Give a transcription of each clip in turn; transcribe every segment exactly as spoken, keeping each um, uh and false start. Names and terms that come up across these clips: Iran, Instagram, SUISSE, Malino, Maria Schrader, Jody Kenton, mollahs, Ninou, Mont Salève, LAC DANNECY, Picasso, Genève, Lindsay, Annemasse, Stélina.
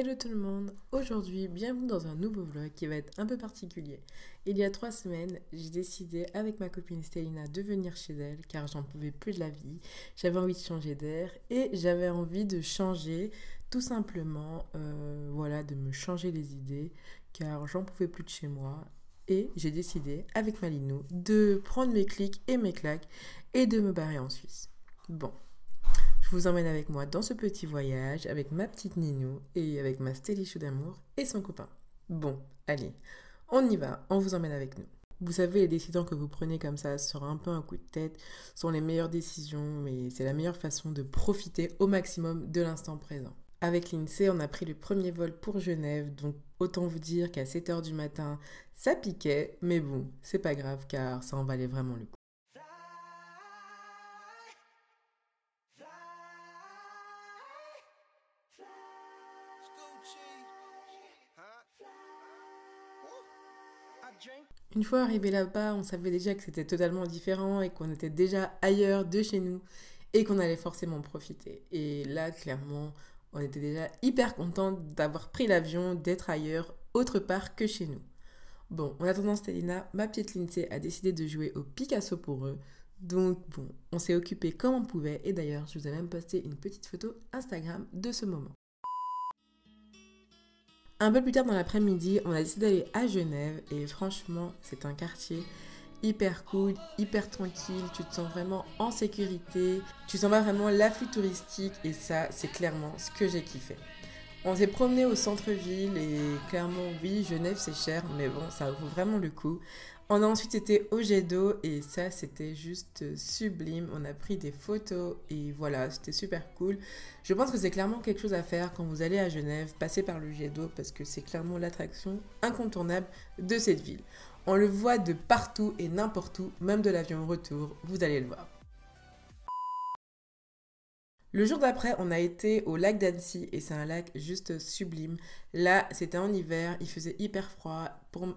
Hello tout le monde, aujourd'hui bienvenue dans un nouveau vlog qui va être un peu particulier. Il y a trois semaines, j'ai décidé avec ma copine Stélina de venir chez elle car j'en pouvais plus de la vie, j'avais envie de changer d'air et j'avais envie de changer tout simplement, euh, voilà, de me changer les idées car j'en pouvais plus de chez moi. Et j'ai décidé avec Malino de prendre mes clics et mes claques et de me barrer en Suisse. Bon. Je vous emmène avec moi dans ce petit voyage avec ma petite Ninou et avec ma Stélichou d'amour et son copain. Bon, allez, on y va, on vous emmène avec nous. Vous savez, les décisions que vous prenez comme ça sur un peu un coup de tête sont les meilleures décisions, mais c'est la meilleure façon de profiter au maximum de l'instant présent. Avec Lindsay, on a pris le premier vol pour Genève, donc autant vous dire qu'à sept heures du matin, ça piquait, mais bon, c'est pas grave car ça en valait vraiment le coup. Une fois arrivé là-bas, on savait déjà que c'était totalement différent et qu'on était déjà ailleurs de chez nous et qu'on allait forcément profiter. Et là, clairement, on était déjà hyper contente d'avoir pris l'avion, d'être ailleurs, autre part que chez nous. Bon, en attendant Stélina, ma petite Lindsay a décidé de jouer au Picasso pour eux. Donc bon, on s'est occupé comme on pouvait et d'ailleurs, je vous ai même posté une petite photo Instagram de ce moment. Un peu plus tard dans l'après-midi, on a décidé d'aller à Genève et franchement, c'est un quartier hyper cool, hyper tranquille, tu te sens vraiment en sécurité, tu sens vraiment l'afflux touristique et ça, c'est clairement ce que j'ai kiffé. On s'est promené au centre-ville et clairement, oui, Genève c'est cher, mais bon, ça vaut vraiment le coup. On a ensuite été au jet d'eau et ça, c'était juste sublime. On a pris des photos et voilà, c'était super cool. Je pense que c'est clairement quelque chose à faire quand vous allez à Genève, passer par le jet d'eau parce que c'est clairement l'attraction incontournable de cette ville. On le voit de partout et n'importe où, même de l'avion retour, vous allez le voir. Le jour d'après, on a été au lac d'Annecy et c'est un lac juste sublime. Là, c'était en hiver, il faisait hyper froid. Pour...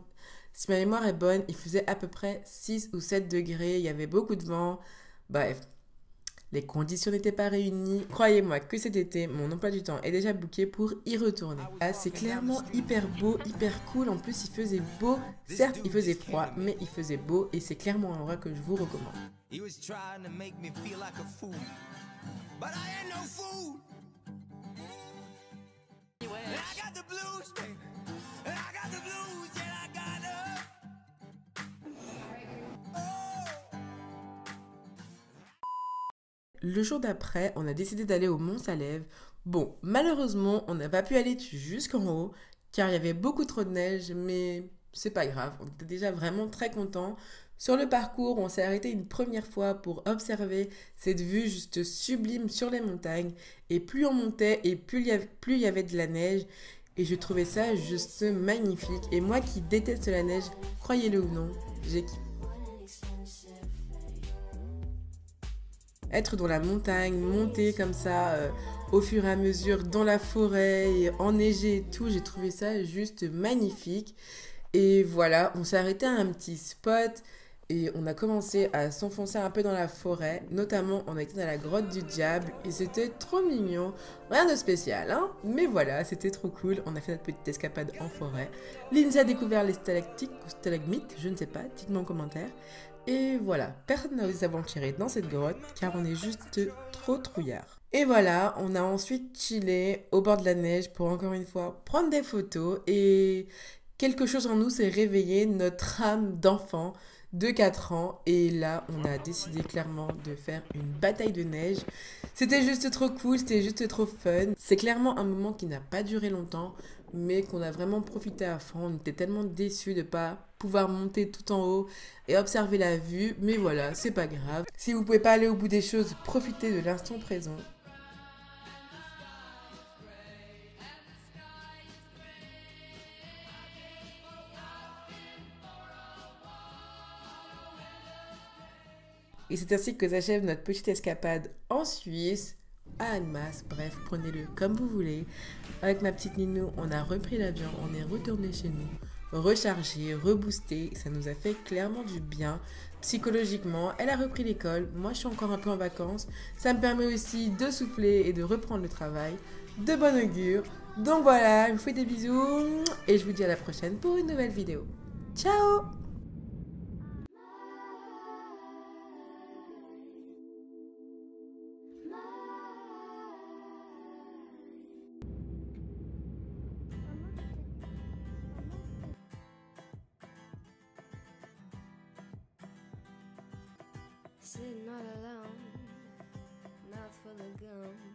Si ma mémoire est bonne, il faisait à peu près six ou sept degrés, il y avait beaucoup de vent. Bref, les conditions n'étaient pas réunies. Croyez-moi que cet été, mon emploi du temps est déjà booké pour y retourner. Ah, c'est clairement hyper beau, hyper cool. En plus, il faisait beau. Certes, il faisait froid, mais il faisait beau et c'est clairement un endroit que je vous recommande. Le jour d'après, on a décidé d'aller au Mont Salève. Bon, malheureusement, on n'a pas pu aller jusqu'en haut car il y avait beaucoup trop de neige, mais c'est pas grave, on était déjà vraiment très contents. Sur le parcours, on s'est arrêté une première fois pour observer cette vue juste sublime sur les montagnes. Et plus on montait et plus il y avait de la neige. Et je trouvais ça juste magnifique. Et moi qui déteste la neige, croyez-le ou non, j'ai kiffé. Être dans la montagne, monter comme ça, euh, au fur et à mesure, dans la forêt, et enneigé et tout, j'ai trouvé ça juste magnifique. Et voilà, on s'est arrêté à un petit spot et on a commencé à s'enfoncer un peu dans la forêt. Notamment, on a été dans la grotte du diable et c'était trop mignon. Rien de spécial, hein? Mais voilà, c'était trop cool. On a fait notre petite escapade en forêt. Lindsay a découvert les stalactites ou stalagmites, je ne sais pas, dites-moi en commentaire. Et voilà, personne n'a osé s'aventurer dans cette grotte car on est juste trop trouillard. Et voilà, on a ensuite chillé au bord de la neige pour encore une fois prendre des photos et quelque chose en nous s'est réveillé, notre âme d'enfant de quatre ans et là on a décidé clairement de faire une bataille de neige. C'était juste trop cool, c'était juste trop fun. C'est clairement un moment qui n'a pas duré longtemps mais qu'on a vraiment profité à fond. On était tellement déçus de ne pas pouvoir monter tout en haut et observer la vue, mais voilà, c'est pas grave. Si vous pouvez pas aller au bout des choses, profitez de l'instant présent. Et c'est ainsi que s'achève notre petite escapade en Suisse, à Annemasse, bref, prenez-le comme vous voulez. Avec ma petite Ninou, on a repris l'avion, on est retourné chez nous. rechargée, reboostée. Ça nous a fait clairement du bien psychologiquement. Elle a repris l'école. Moi, je suis encore un peu en vacances. Ça me permet aussi de souffler et de reprendre le travail. De bon augure. Donc voilà, je vous fais des bisous et je vous dis à la prochaine pour une nouvelle vidéo. Ciao! Sitting all alone, not full of gum.